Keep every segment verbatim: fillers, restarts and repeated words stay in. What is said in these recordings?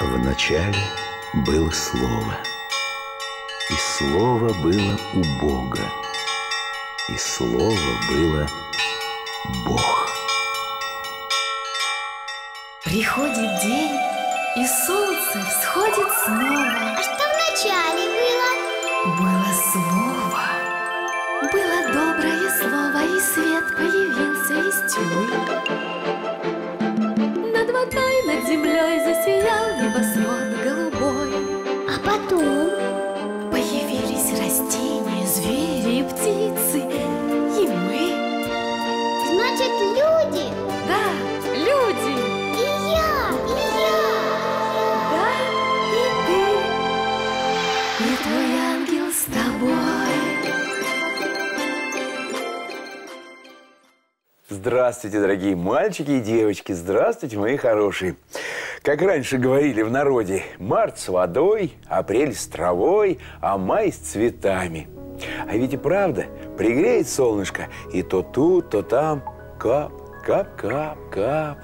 Вначале было Слово, и Слово было у Бога, и Слово было Бог. Приходит день, и солнце всходит снова. А что вначале было? Было Слово, было доброе Слово, и свет появился из тьмы. Над водой, над землей засиял небосвод голубой. А потом появились растения, звери и птицы, и мы. Значит, люди? Да, люди. И я, и я. Да, и ты. И твой ангел с тобой. Здравствуйте, дорогие мальчики и девочки. Здравствуйте, мои хорошие. Как раньше говорили в народе, март с водой, апрель с травой, а май с цветами. А ведь и правда, пригреет солнышко, и то тут, то там кап, кап, кап, кап.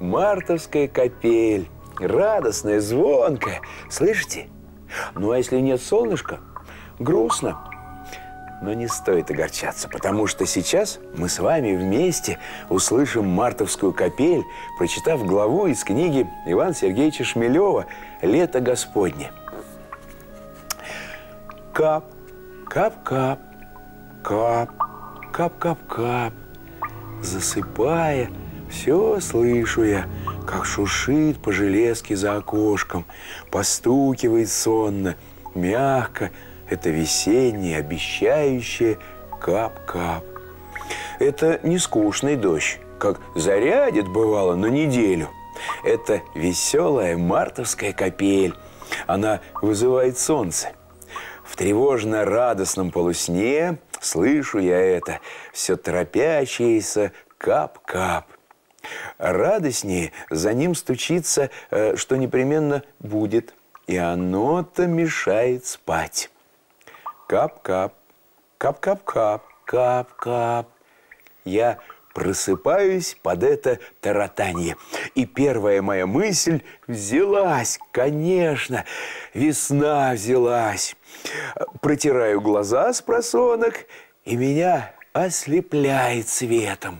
Мартовская капель, радостная, звонкая. Слышите? Ну а если нет солнышка, грустно. Но не стоит огорчаться, потому что сейчас мы с вами вместе услышим «Мартовскую капель», прочитав главу из книги Ивана Сергеевича Шмелева «Лето Господне». Кап, кап-кап, кап, кап-кап-кап, засыпая, все слышу я, как шуршит по железке за окошком, постукивает сонно, мягко, это весенний, обещающий кап-кап. Это не скучный дождь, как зарядит, бывало, на неделю. Это веселая мартовская капель. Она вызывает солнце. В тревожно-радостном полусне слышу я это, все торопящееся кап-кап. Радостнее за ним стучится, что непременно будет. И оно-то мешает спать. Кап-кап, кап-кап-кап, кап-кап. Я просыпаюсь под это таратанье. И первая моя мысль взялась, конечно, весна взялась. Протираю глаза с просонок, и меня ослепляет светом.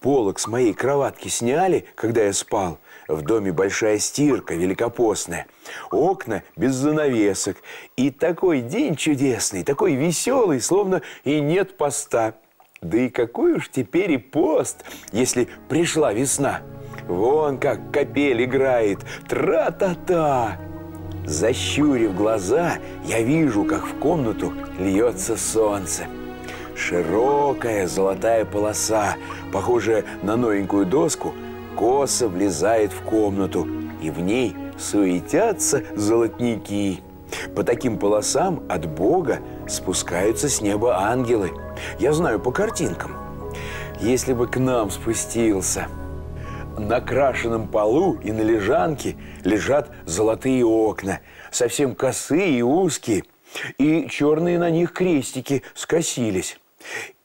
Полог с моей кроватки сняли, когда я спал. В доме большая стирка великопостная. Окна без занавесок. И такой день чудесный, такой веселый, словно и нет поста. Да и какой уж теперь и пост, если пришла весна. Вон как капель играет. Тра-та-та. Защурив глаза, я вижу, как в комнату льется солнце. Широкая золотая полоса, похожая на новенькую доску, косо влезает в комнату, и в ней суетятся золотники. По таким полосам от Бога спускаются с неба ангелы. Я знаю по картинкам. Если бы к нам спустился. На крашеном полу и на лежанке лежат золотые окна, совсем косые и узкие, и черные на них крестики скосились.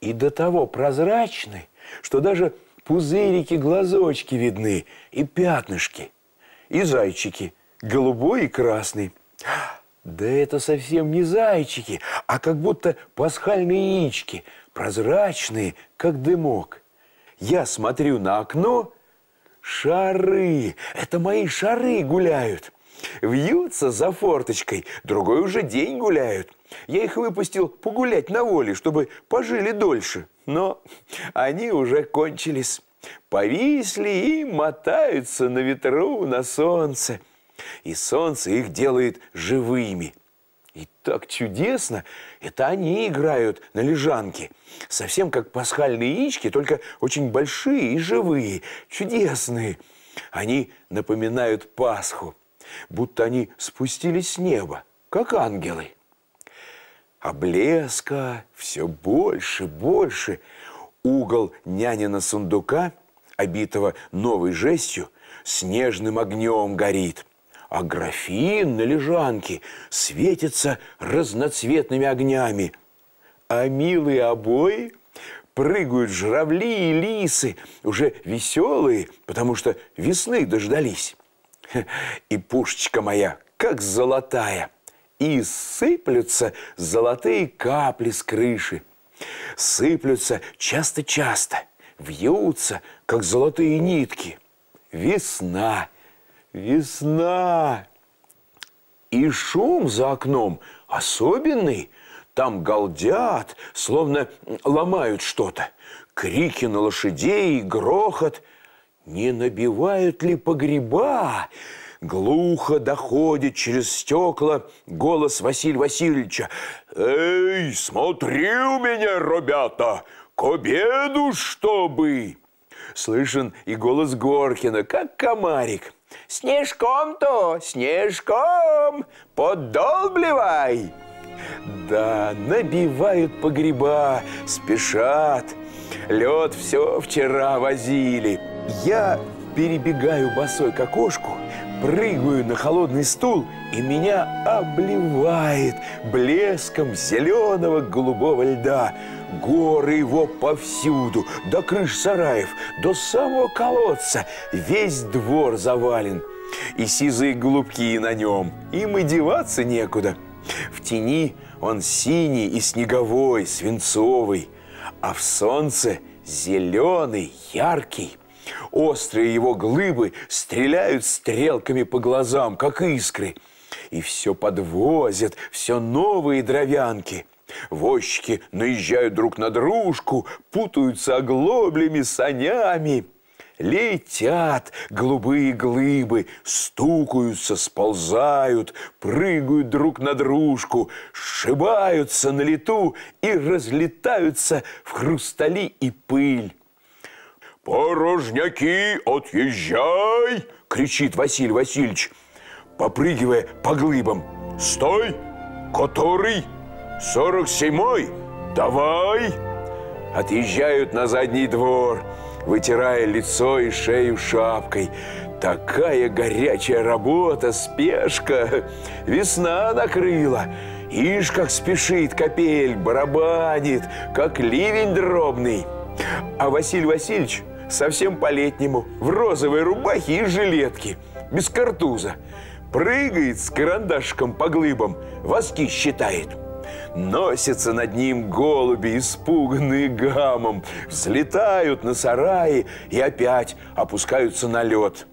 И до того прозрачны, что даже пузырики, глазочки видны, и пятнышки, и зайчики, голубой и красный. Да это совсем не зайчики, а как будто пасхальные яички, прозрачные, как дымок. Я смотрю на окно, шары, это мои шары гуляют. Вьются за форточкой, другой уже день гуляют. Я их выпустил погулять на воле, чтобы пожили дольше. Но они уже кончились. Повисли и мотаются на ветру, на солнце. И солнце их делает живыми. И так чудесно, это они играют на лежанке. Совсем как пасхальные яички, только очень большие и живые, чудесные. Они напоминают Пасху. Будто они спустились с неба, как ангелы. А блеска все больше, больше. Угол нянина сундука, обитого новой жестью, снежным огнем горит. А графин на лежанке светится разноцветными огнями. А милые обои прыгают журавли и лисы, уже веселые, потому что весны дождались. И пушечка моя, как золотая, и сыплются золотые капли с крыши. Сыплются часто-часто, вьются, как золотые нитки. Весна, весна. И шум за окном особенный. Там галдят, словно ломают что-то. Крики на лошадей, грохот. Не набивают ли погреба? Глухо доходит через стекла голос Василия Васильевича. «Эй, смотри у меня, ребята, к обеду чтобы!» Слышен и голос Горкина, как комарик. «Снежком-то, снежком, поддолбливай!» Да, набивают погреба, спешат. Лед все вчера возили. Я перебегаю босой к окошку, прыгаю на холодный стул, и меня обливает блеском зеленого голубого льда. Горы его повсюду, до крыш сараев, до самого колодца. Весь двор завален, и сизые голубки на нем. Им и деваться некуда. В тени он синий и снеговой, свинцовый, а в солнце зеленый, яркий. Острые его глыбы стреляют стрелками по глазам, как искры. И все подвозят, все новые дровянки. Возчики наезжают друг на дружку, путаются оглоблями, санями. Летят голубые глыбы, стукаются, сползают, прыгают друг на дружку, сшибаются на лету и разлетаются в хрустали и пыль. «Порожняки, отъезжай!» – кричит Василий Васильевич, попрыгивая по глыбам. «Стой! Который? Сорок седьмой? Давай!» Отъезжают на задний двор, вытирая лицо и шею шапкой. Такая горячая работа, спешка. Весна накрыла. Ишь, как спешит капель, барабанит, как ливень дробный. А Василий Васильевич совсем по-летнему, в розовой рубахе и жилетке, без картуза. Прыгает с карандашком по глыбам, воски считает. Носятся над ним голуби, испуганные гамом, взлетают на сараи и опять опускаются на лед.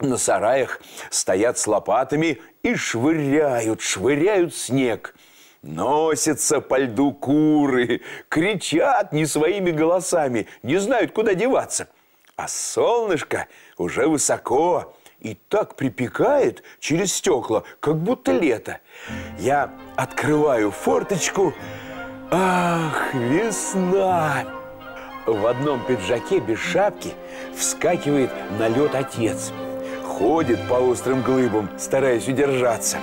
На сараях стоят с лопатами и швыряют, швыряют снег. Носятся по льду куры, кричат не своими голосами, не знают, куда деваться. А солнышко уже высоко и так припекает через стекла, как будто лето. Я открываю форточку. Ах, весна! В одном пиджаке без шапки вскакивает на лед отец. Ходит по острым глыбам, стараясь удержаться.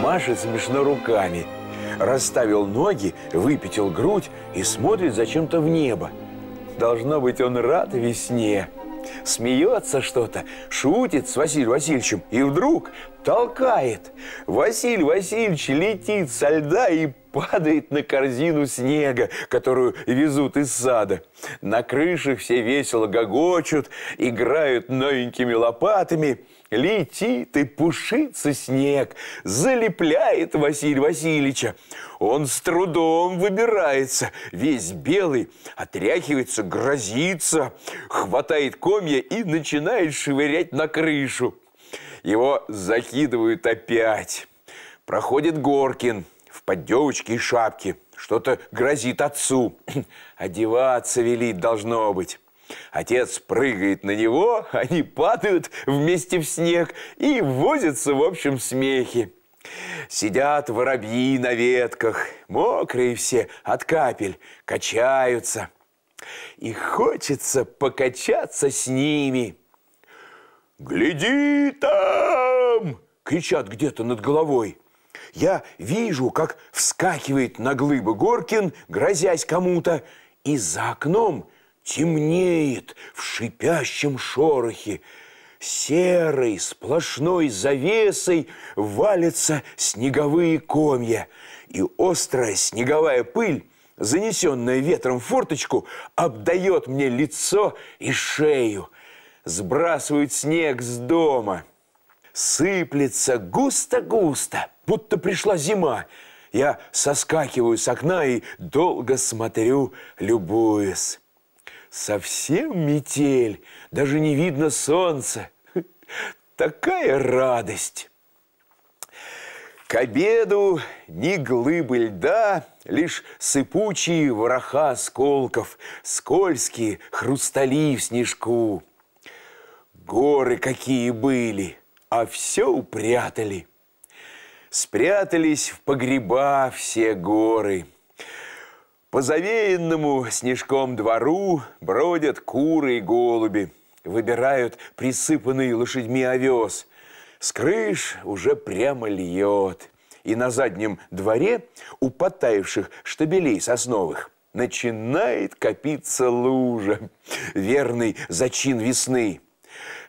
Машет смешно руками. Расставил ноги, выпятил грудь и смотрит зачем-то в небо. Должно быть, он рад весне. Смеется что-то, шутит с Василием Васильевичем и вдруг толкает. Василий Васильевич летит со льда и падает на корзину снега, которую везут из сада. На крышах все весело гогочут, играют новенькими лопатами. Летит и пушится снег, залепляет Василия Васильевича. Он с трудом выбирается, весь белый, отряхивается, грозится, хватает комья и начинает швырять на крышу. Его закидывают опять. Проходит Горкин в поддевочке и шапке. Что-то грозит отцу. Одеваться велит должно быть. Отец прыгает на него, они падают вместе в снег и возятся в общем смехе. Сидят воробьи на ветках, мокрые все от капель, качаются. И хочется покачаться с ними. «Гляди там!» – кричат где-то над головой. Я вижу, как вскакивает на глыбы Горкин, грозясь кому-то, и за окном темнеет в шипящем шорохе. Серой сплошной завесой валятся снеговые комья, и острая снеговая пыль, занесенная ветром в форточку, обдает мне лицо и шею. Сбрасывают снег с дома. Сыплется густо-густо, будто пришла зима. Я соскакиваю с окна и долго смотрю, любуясь. Совсем метель, даже не видно солнца. Такая радость! К обеду ни глыбы льда, лишь сыпучие вороха осколков, скользкие хрустали в снежку. Горы какие были, а все упрятали. Спрятались в погреба все горы. По завеянному снежком двору бродят куры и голуби, выбирают присыпанный лошадьми овес. С крыш уже прямо льет. И на заднем дворе у подтаявших штабелей сосновых начинает копиться лужа, верный зачин весны.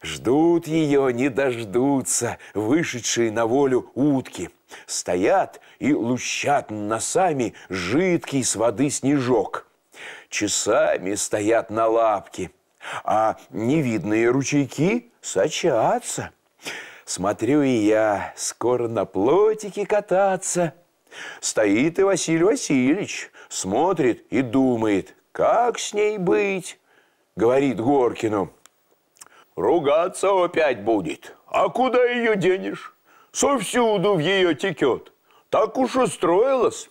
Ждут ее, не дождутся вышедшие на волю утки. Стоят и лущат носами жидкий с воды снежок. Часами стоят на лапке, а невидные ручейки сочатся. Смотрю и я, скоро на плотике кататься. Стоит и Василий Васильевич, смотрит и думает, как с ней быть, говорит Горкину. Ругаться опять будет. А куда ее денешь? Совсюду в ее текет. Так уж устроилась.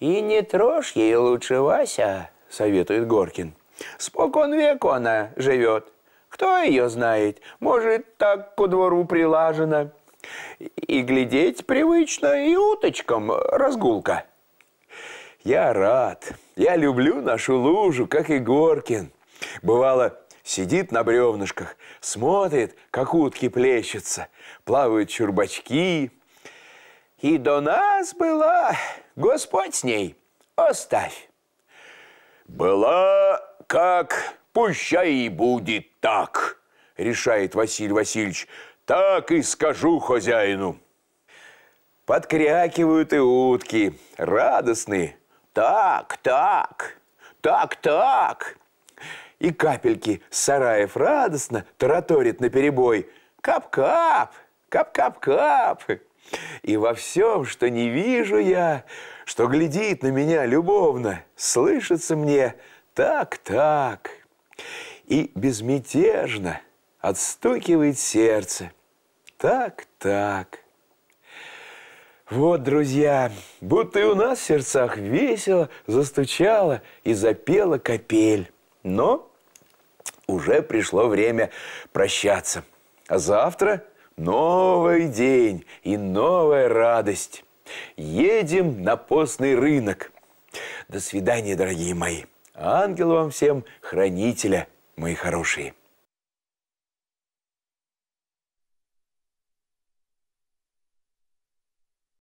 И не трожь ей лучше, Вася, советует Горкин. Спокон веку она живет. Кто ее знает? Может, так ко двору прилажено. И глядеть привычно, и уточкам разгулка. Я рад. Я люблю нашу лужу, как и Горкин. Бывало, сидит на бревнышках, смотрит, как утки плещутся, плавают чурбачки. И до нас была, Господь с ней, оставь. Была как, пущай и будет так, решает Василий Васильевич. Так и скажу хозяину. Подкрякивают и утки, радостные. Так, так, так, так. И капельки сараев радостно тараторит наперебой. Кап-кап, кап-кап-кап. И во всем, что не вижу я, что глядит на меня любовно, слышится мне так-так. И безмятежно отстукивает сердце. Так-так. Вот, друзья, будто и у нас в сердцах весело застучала и запела капель. Но уже пришло время прощаться. А завтра новый день и новая радость. Едем на постный рынок. До свидания, дорогие мои. Ангел вам всем, хранителя, мои хорошие.